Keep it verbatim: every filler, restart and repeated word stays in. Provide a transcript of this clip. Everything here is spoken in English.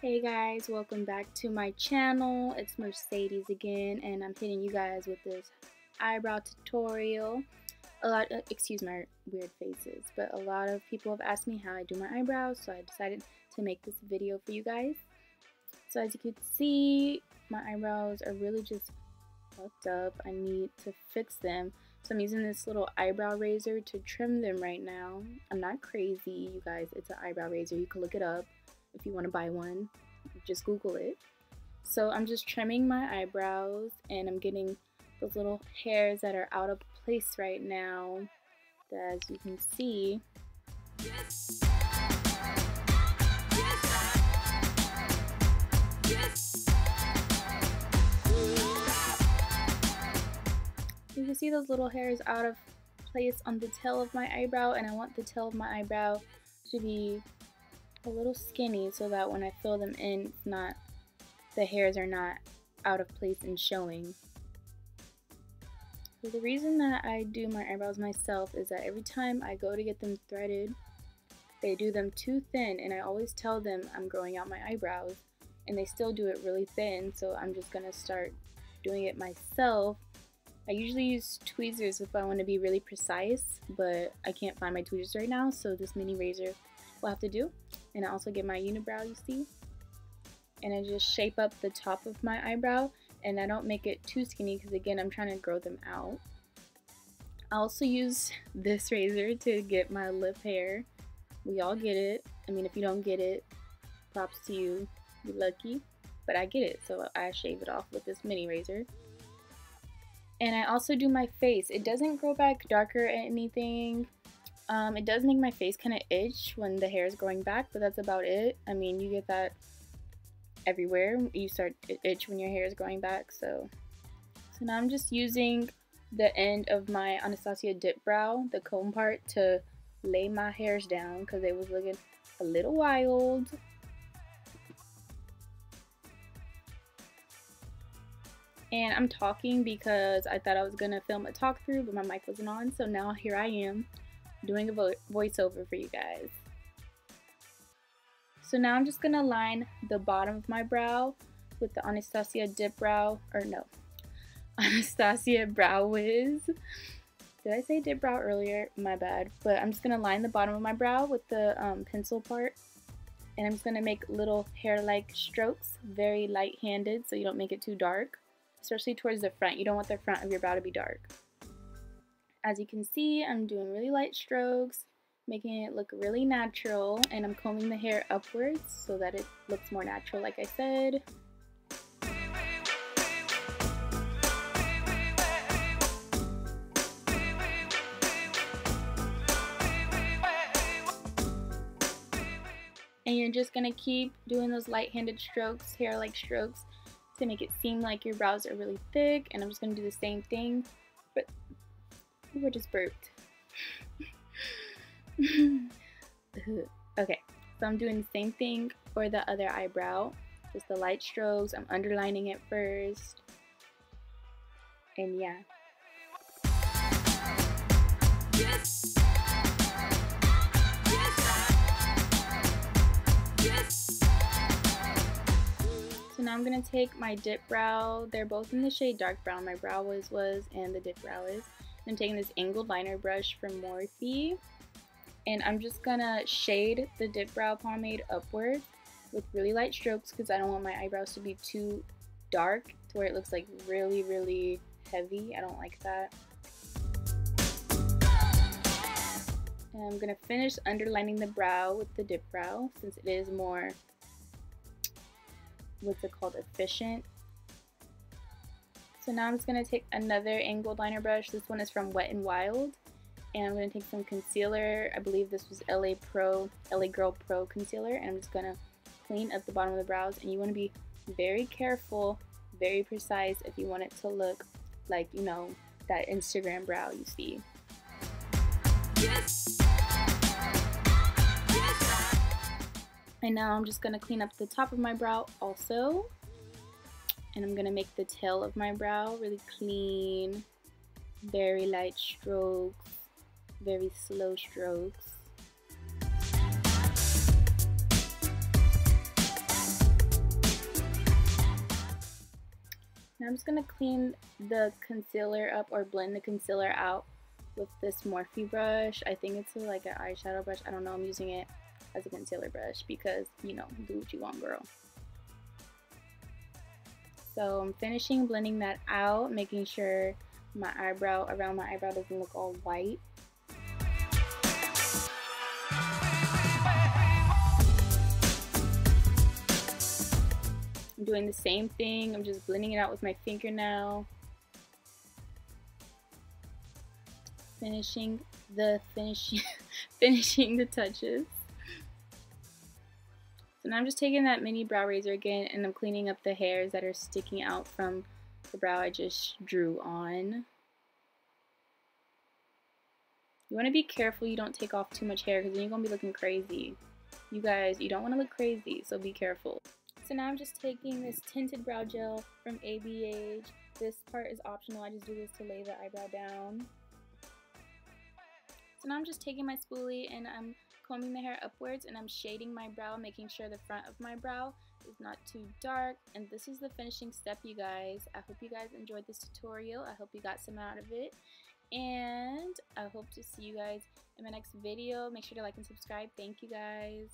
Hey guys, welcome back to my channel. It's Mercedes again, and I'm hitting you guys with this eyebrow tutorial. A lot, uh, excuse my weird faces, but a lot of people have asked me how I do my eyebrows, so I decided to make this video for you guys. So as you can see, my eyebrows are really just fucked up. I need to fix them. So I'm using this little eyebrow razor to trim them right now. I'm not crazy, you guys. It's an eyebrow razor. You can look it up. If you want to buy one, just Google it. So I'm just trimming my eyebrows, and I'm getting those little hairs that are out of place right now, as you can see. Yes. Yes. Yes. You can see those little hairs out of place on the tail of my eyebrow, and I want the tail of my eyebrow to be a little skinny so that when I fill them in, it's not, the hairs are not out of place and showing. So the reason that I do my eyebrows myself is that every time I go to get them threaded, they do them too thin, and I always tell them I'm growing out my eyebrows, and they still do it really thin. So I'm just gonna start doing it myself. I usually use tweezers if I want to be really precise, but I can't find my tweezers right now, so this mini razor will have to do. And I also get my unibrow, you see, and I just shape up the top of my eyebrow, and I don't make it too skinny because, again, I'm trying to grow them out. I also use this razor to get my lip hair. We all get it. I mean, if you don't get it, props to you, you're lucky, but I get it, so I shave it off with this mini razor. And I also do my face. It doesn't grow back darker or anything. Um, it does make my face kind of itch when the hair is growing back, but that's about it. I mean, you get that everywhere. You start to itch when your hair is growing back. So so now I'm just using the end of my Anastasia dip brow, the comb part, to lay my hairs down because they was looking a little wild. And I'm talking because I thought I was going to film a talk through, but my mic wasn't on, so now here I am, doing a vo voiceover for you guys. So now I'm just gonna line the bottom of my brow with the Anastasia Dip Brow, or no, Anastasia Brow Wiz. Did I say dip brow earlier? My bad. But I'm just gonna line the bottom of my brow with the um, pencil part, and I'm just gonna make little hair-like strokes, very light-handed, so you don't make it too dark, especially towards the front. You don't want the front of your brow to be dark. As you can see, I'm doing really light strokes, making it look really natural, and I'm combing the hair upwards so that it looks more natural, like I said. And you're just gonna keep doing those light-handed strokes, hair-like strokes, to make it seem like your brows are really thick. And I'm just gonna do the same thing, but I just burped. Okay, so I'm doing the same thing for the other eyebrow, just the light strokes. I'm underlining it first, and yeah. Yes. Yes. Yes. So now I'm gonna take my dip brow. They're both in the shade dark brown. My brow was was and the dip brow is. I'm taking this angled liner brush from Morphe, and I'm just gonna shade the dip brow pomade upward with really light strokes because I don't want my eyebrows to be too dark to where it looks like really, really heavy. I don't like that. And I'm gonna finish underlining the brow with the dip brow since it is more, what's it called, efficient. So now I'm just going to take another angled liner brush. This one is from Wet n Wild. And I'm going to take some concealer. I believe this was L A Pro, L A Girl Pro concealer. And I'm just going to clean up the bottom of the brows. And you want to be very careful, very precise if you want it to look like, you know, that Instagram brow you see. Yes. Yes. And now I'm just going to clean up the top of my brow also. And I'm gonna make the tail of my brow really clean, very light strokes, very slow strokes. I'm just going to clean the concealer up or blend the concealer out with this Morphe brush. I think it's like an eyeshadow brush. I don't know. I'm using it as a concealer brush because, you know, do what you want, girl. So I'm finishing blending that out, making sure my eyebrow, around my eyebrow doesn't look all white. I'm doing the same thing. I'm just blending it out with my fingernail. Finishing the finishing finishing the touches. So now I'm just taking that mini brow razor again and I'm cleaning up the hairs that are sticking out from the brow I just drew on. You want to be careful you don't take off too much hair because then you're going to be looking crazy. You guys, you don't want to look crazy, so be careful. So now I'm just taking this tinted brow gel from A B H. This part is optional. I just do this to lay the eyebrow down. So now I'm just taking my spoolie and I'm combing the hair upwards and I'm shading my brow, making sure the front of my brow is not too dark. And this is the finishing step, you guys. I hope you guys enjoyed this tutorial. I hope you got some out of it. And I hope to see you guys in my next video. Make sure to like and subscribe. Thank you, guys.